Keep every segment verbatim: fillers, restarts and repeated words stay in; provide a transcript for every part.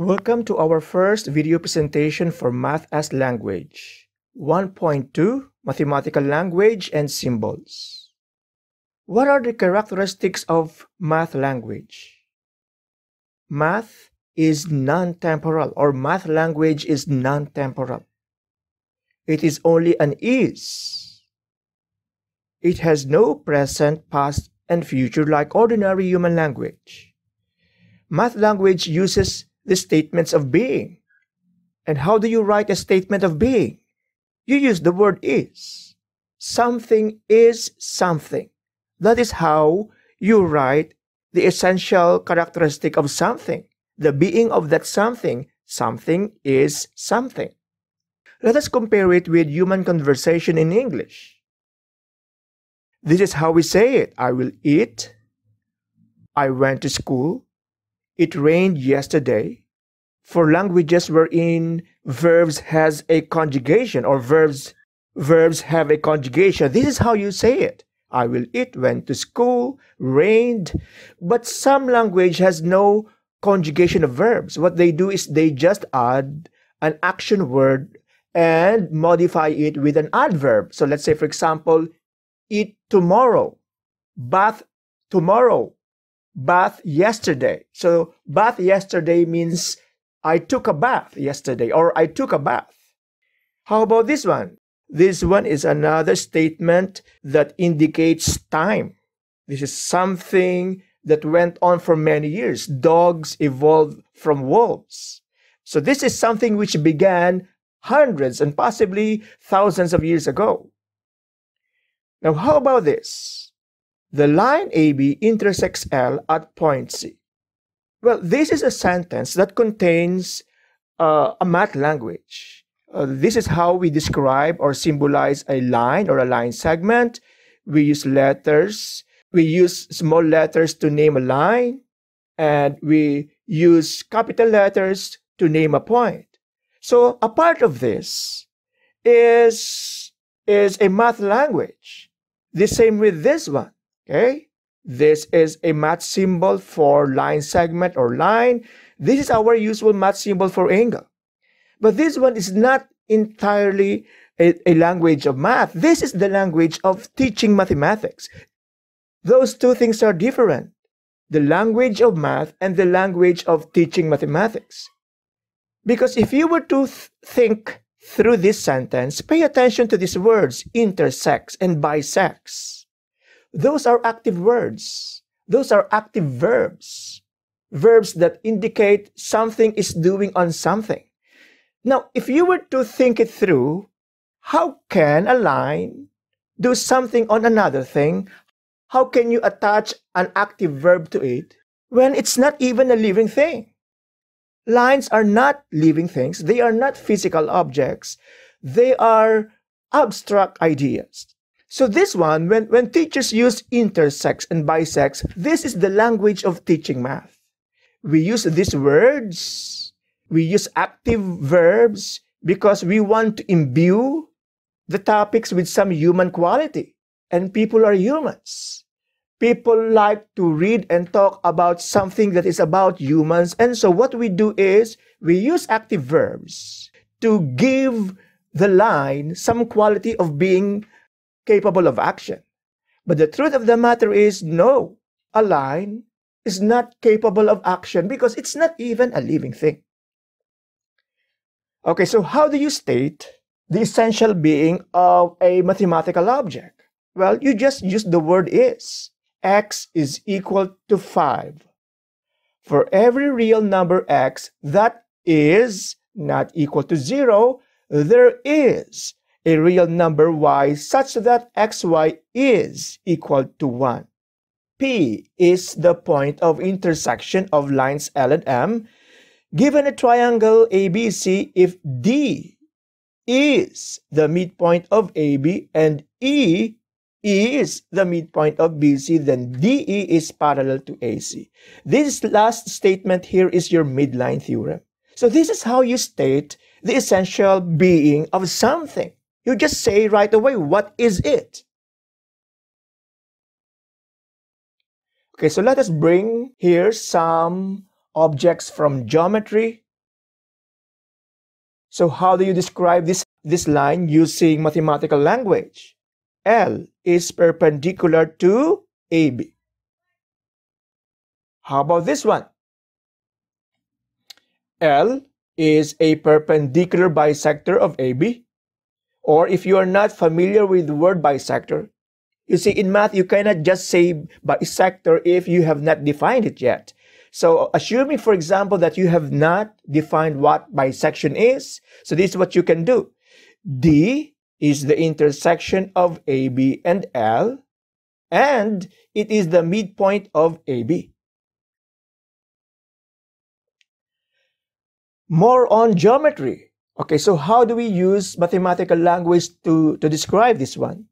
Welcome to our first video presentation for Math as Language, one point two, Mathematical Language and Symbols. What are the characteristics of math language? Math is non-temporal, or math language is non-temporal. It is only an is. It has no present, past, and future like ordinary human language. Math language uses the statements of being. And how do you write a statement of being? You use the word is. Something is something. That is how you write the essential characteristic of something, the being of that something. Something is something. Let us compare it with human conversation in English. This is how we say it. I will eat. I went to school. It rained yesterday. For languages wherein verbs has a conjugation or verbs verbs have a conjugation, this is how you say it. I will eat, went to school, rained. But some language has no conjugation of verbs. What they do is they just add an action word and modify it with an adverb. So let's say, for example, eat tomorrow, bath tomorrow, bath yesterday. So bath yesterday means I took a bath yesterday, or I took a bath. How about this one? This one is another statement that indicates time. This is something that went on for many years. Dogs evolved from wolves. So this is something which began hundreds and possibly thousands of years ago. Now, how about this? The line A B intersects L at point C. Well, this is a sentence that contains uh, a math language. Uh, this is how we describe or symbolize a line or a line segment. We use letters. We use small letters to name a line. And we use capital letters to name a point. So a part of this is, is a math language. The same with this one. Okay, this is a math symbol for line segment or line. This is our usual math symbol for angle. But this one is not entirely a, a language of math. This is the language of teaching mathematics. Those two things are different. The language of math and the language of teaching mathematics. Because if you were to th- think through this sentence, pay attention to these words, intersects and bisects. Those are active words. Those are active verbs. Verbs that indicate something is doing on something. Now, if you were to think it through, how can a line do something on another thing? How can you attach an active verb to it when it's not even a living thing? Lines are not living things. They are not physical objects. They are abstract ideas. So this one, when, when teachers use intersects and bisects, this is the language of teaching math. We use these words, we use active verbs, because we want to imbue the topics with some human quality. And people are humans. People like to read and talk about something that is about humans. And so what we do is we use active verbs to give the line some quality of being capable of action. But the truth of the matter is, no, a line is not capable of action because it's not even a living thing. Okay, so how do you state the essential being of a mathematical object? Well, you just use the word is. X is equal to five. For every real number x that is not equal to zero, there is a real number y such that xy is equal to one. P is the point of intersection of lines L and M. Given a triangle A B C, if D is the midpoint of A B and E is the midpoint of B C, then D E is parallel to A C. This last statement here is your midline theorem. So this is how you state the essential being of something. You just say right away, what is it? Okay, so let us bring here some objects from geometry So how do you describe this, this line using mathematical language? L is perpendicular to A B. How about this one? L is a perpendicular bisector of A B. Or if you are not familiar with the word bisector, you see, in math, you cannot just say bisector if you have not defined it yet. So assuming, for example, that you have not defined what bisection is, so this is what you can do. D is the intersection of A B and L, and it is the midpoint of A B. More on geometry. Okay, so how do we use mathematical language to, to describe this one?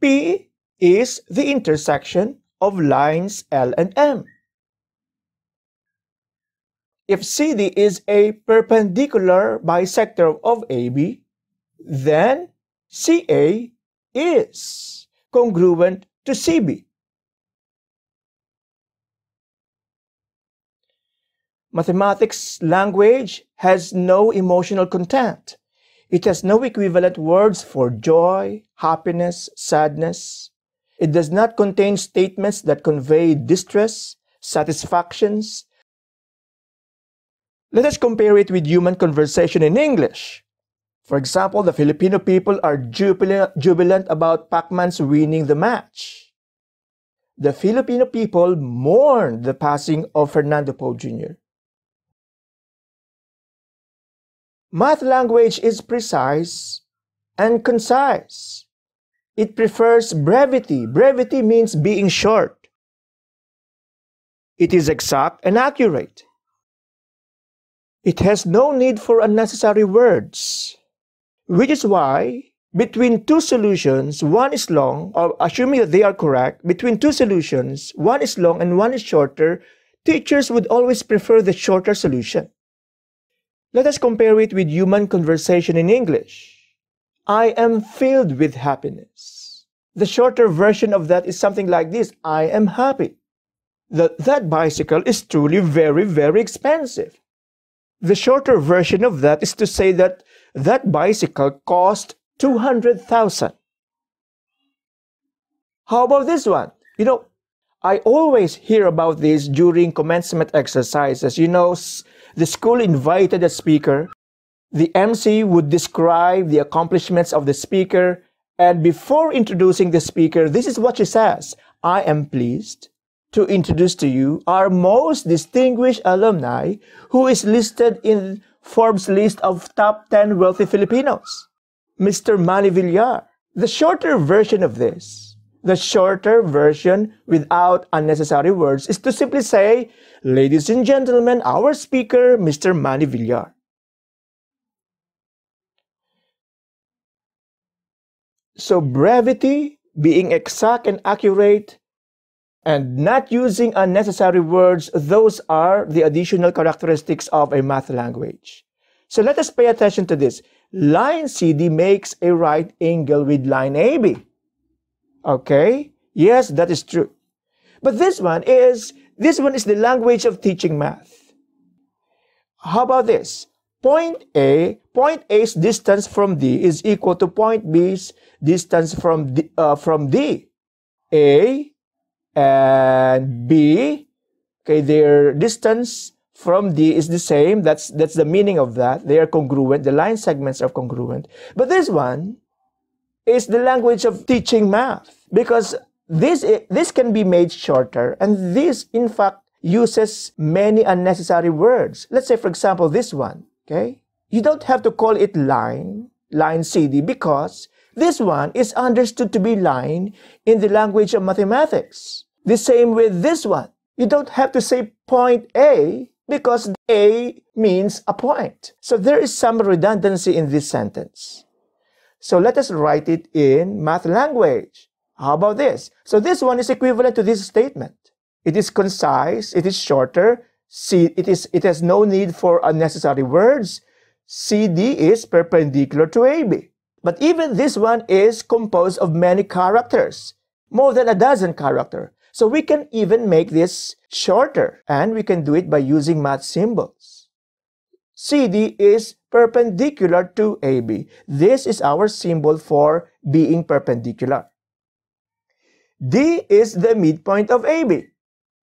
P is the intersection of lines L and M. If C D is a perpendicular bisector of A B, then C A is congruent to C B. Mathematics language has no emotional content. It has no equivalent words for joy, happiness, sadness. It does not contain statements that convey distress, satisfactions. Let us compare it with human conversation in English. For example, the Filipino people are jubilant about Pacman's winning the match. The Filipino people mourned the passing of Fernando Poe Junior Math language is precise and concise. It prefers brevity. Brevity means being short. It is exact and accurate. It has no need for unnecessary words, which is why between two solutions, one is long, or assuming that they are correct, between two solutions, one is long and one is shorter, teachers would always prefer the shorter solution. Let us compare it with human conversation in English. I am filled with happiness. The shorter version of that is something like this: I am happy. The, that bicycle is truly very, very expensive. The shorter version of that is to say that that bicycle cost two hundred thousand dollars. How about this one? You know, I always hear about this during commencement exercises. You know, the school invited a speaker. The M C would describe the accomplishments of the speaker. And before introducing the speaker, this is what she says: I am pleased to introduce to you our most distinguished alumni, who is listed in Forbes' list of top ten wealthy Filipinos, Mister Manny Villar. The shorter version of this, the shorter version without unnecessary words, is to simply say, ladies and gentlemen, our speaker, Mister Manny Villar. So brevity, being exact and accurate, and not using unnecessary words, those are the additional characteristics of a math language. So let us pay attention to this. Line C D makes a right angle with line A B. Okay? Yes, that is true. But this one is, this one is the language of teaching math. How about this? Point A, point A's distance from D is equal to point B's distance from D. Uh, from D. A and B, okay, their distance from D is the same. That's, that's the meaning of that. They are congruent. The line segments are congruent. But this one is the language of teaching math, because this, this can be made shorter, and this, in fact, uses many unnecessary words. Let's say, for example, this one, okay? You don't have to call it line, line C D, because this one is understood to be line in the language of mathematics. The same with this one. You don't have to say point A, because A means a point. So there is some redundancy in this sentence. So let us write it in math language. How about this? So this one is equivalent to this statement. It is concise. It is shorter. See, it is, it has no need for unnecessary words. C D is perpendicular to A B. But even this one is composed of many characters, more than a dozen characters. So we can even make this shorter, and we can do it by using math symbols. C D is perpendicular to A B. This is our symbol for being perpendicular. D is the midpoint of A B.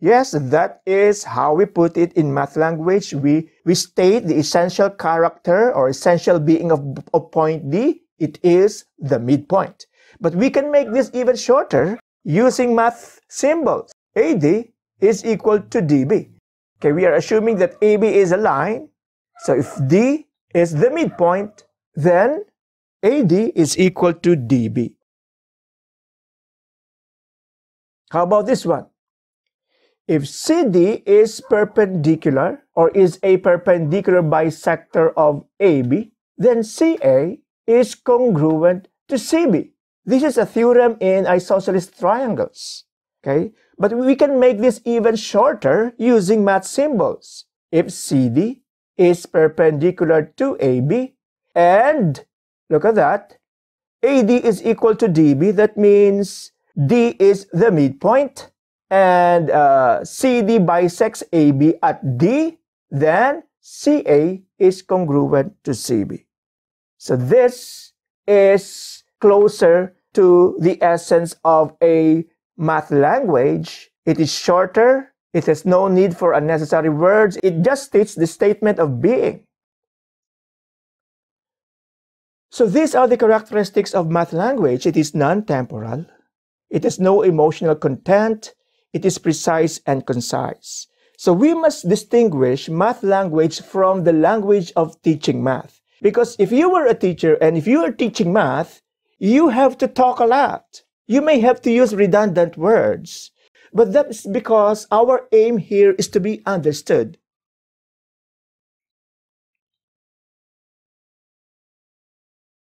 Yes, that is how we put it in math language. We, we state the essential character or essential being of, of point D. It is the midpoint. But we can make this even shorter using math symbols. A D is equal to D B. Okay, we are assuming that A B is a line. So if D is the midpoint, then A D is equal to D B. How about this one? If C D is perpendicular or is a perpendicular bisector of A B, then C A is congruent to C B. This is a theorem in isosceles triangles. Okay, but we can make this even shorter using math symbols. If C D is perpendicular to A B, and look at that, A D is equal to D B, that means D is the midpoint, and uh, C D bisects A B at D, then C A is congruent to C B. So this is closer to the essence of a math language. It is shorter. It has no need for unnecessary words. It just states the statement of being. So these are the characteristics of math language. It is non-temporal. It has no emotional content. It is precise and concise. So we must distinguish math language from the language of teaching math. Because if you were a teacher and if you are teaching math, you have to talk a lot. You may have to use redundant words. But that's because our aim here is to be understood.